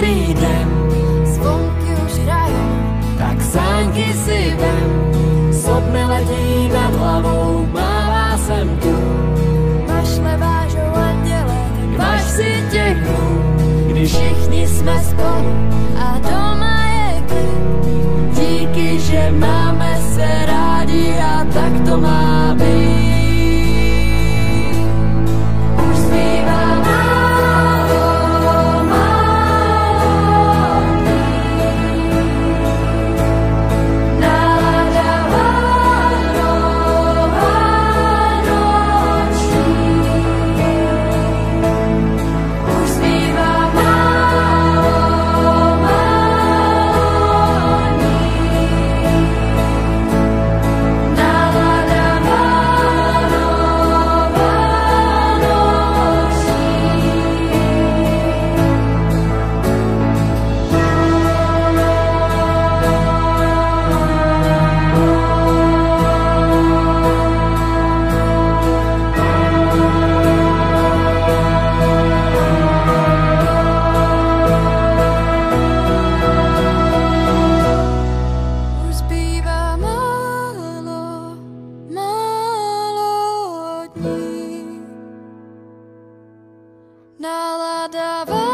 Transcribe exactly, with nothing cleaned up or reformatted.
strýdem, zvonky už hrajou, tak sánky si vem. Sod mi letí nad hlavou, mává jsem tu. Mašle vážou andělek, máš si těch hnů. Když všichni jsme spolu a doma je klid. Díky, že máme se rádi a tak to má být. Nalada.